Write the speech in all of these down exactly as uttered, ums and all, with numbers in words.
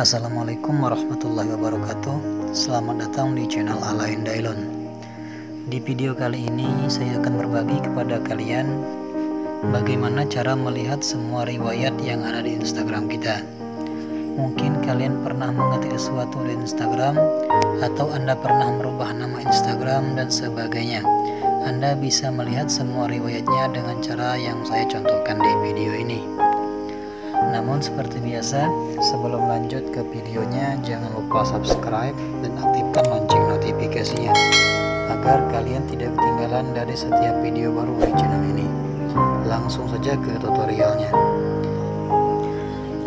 Assalamualaikum warahmatullahi wabarakatuh. Selamat datang di channel Alaen Dailon. Di video kali ini saya akan berbagi kepada kalian bagaimana cara melihat semua riwayat yang ada di Instagram kita. Mungkin kalian pernah mengetik sesuatu di Instagram, atau Anda pernah merubah nama Instagram dan sebagainya. Anda bisa melihat semua riwayatnya dengan cara yang saya contohkan di video ini. Namun seperti biasa, sebelum lanjut ke videonya, jangan lupa subscribe dan aktifkan lonceng notifikasinya agar kalian tidak ketinggalan dari setiap video baru di channel ini. Langsung saja ke tutorialnya.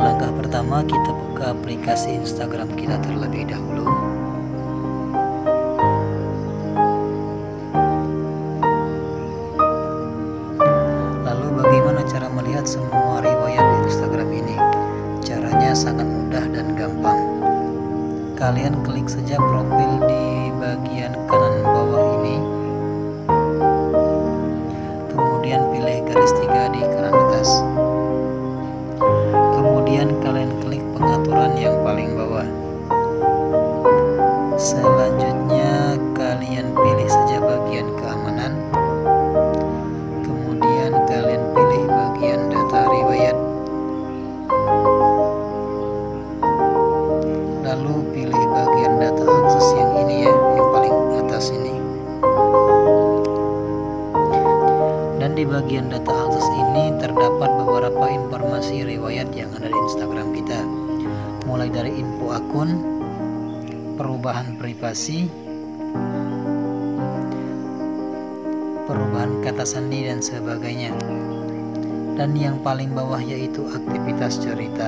Langkah pertama, kita buka aplikasi Instagram kita terlebih dahulu. Lalu bagaimana cara melihat semua riwayat Instagram ini? Caranya sangat mudah dan gampang. Kalian klik saja profil di bagian kanan bawah ini, kemudian pilih garis tiga di kanan atas, kemudian kalian klik pengaturan yang paling bawah. Selanjutnya kalian pilih saja bagian keamanan, kemudian kalian pilih bagian data riwayat, lalu pilih bagian data akses yang ini ya, yang paling atas ini. Dan di bagian data akses ini terdapat beberapa informasi riwayat yang ada di Instagram kita, mulai dari info akun, perubahan privasi, perubahan kata sandi dan sebagainya. Dan yang paling bawah yaitu aktivitas cerita.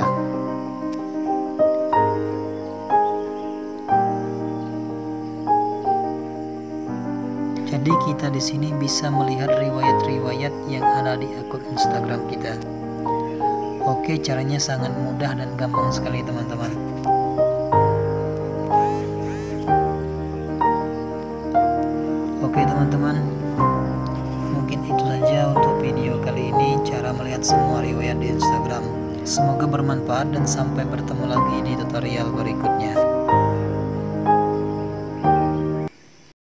Jadi kita di sini bisa melihat riwayat-riwayat yang ada di akun Instagram kita. Oke, caranya sangat mudah dan gampang sekali teman-teman. Oke teman-teman, mungkin itu saja untuk video kali ini, cara melihat semua riwayat di Instagram. Semoga bermanfaat dan sampai bertemu lagi di tutorial berikutnya.